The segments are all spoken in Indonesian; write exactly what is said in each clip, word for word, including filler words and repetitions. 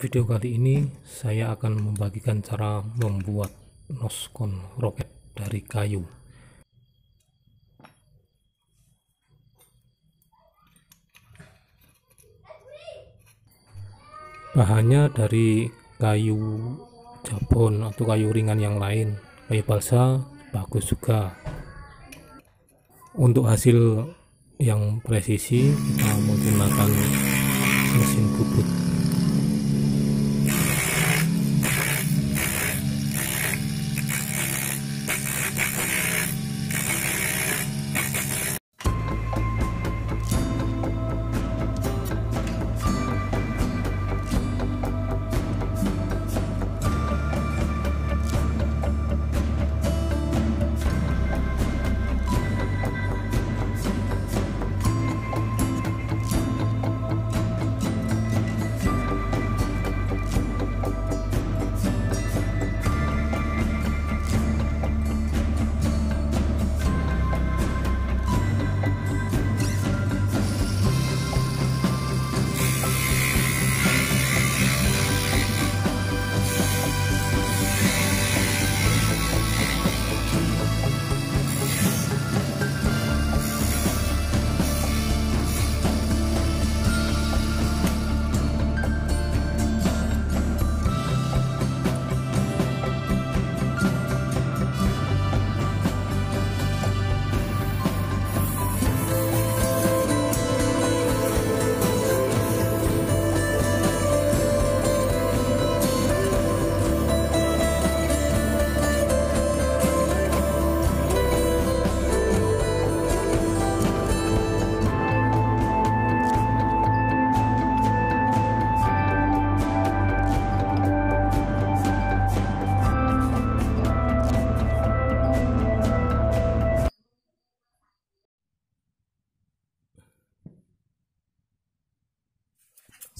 Dalam video kali ini saya akan membagikan cara membuat noskon roket dari kayu. Bahannya dari kayu jabon atau kayu ringan yang lain, kayu balsa bagus juga. Untuk hasil yang presisi kita menggunakan mesin bubut.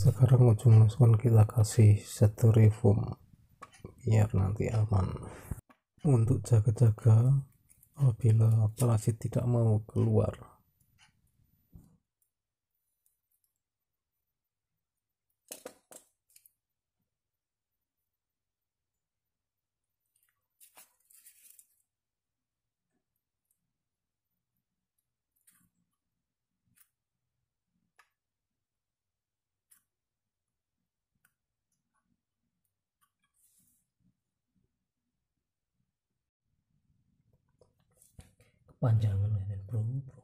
Sekarang ujung noskon kita kasih styrofoam biar nanti aman. Untuk jaga-jaga apabila parasit tidak mau keluar. Panjangan dan bro, bro.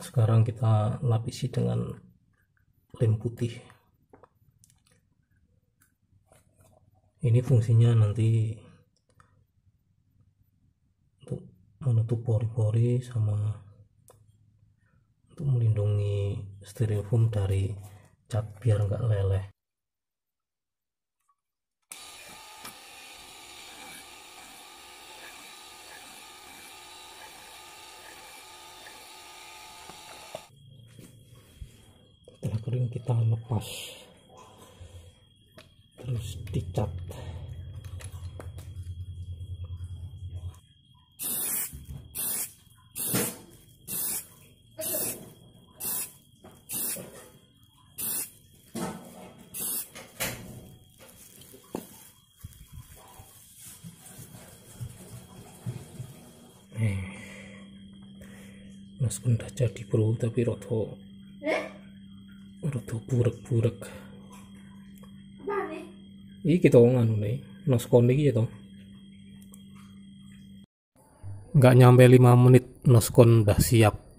Sekarang kita lapisi dengan lem putih. Ini fungsinya nanti untuk menutup pori-pori sama untuk melindungi styrofoam dari cat biar nggak leleh. Kita lepas terus dicat. Eh, Mas pun udah jadi bro, tapi roto roto burek-burek. Apa nih? Iki to nganu nih, noskon iki ya to. Enggak nyampe lima menit noskon udah siap.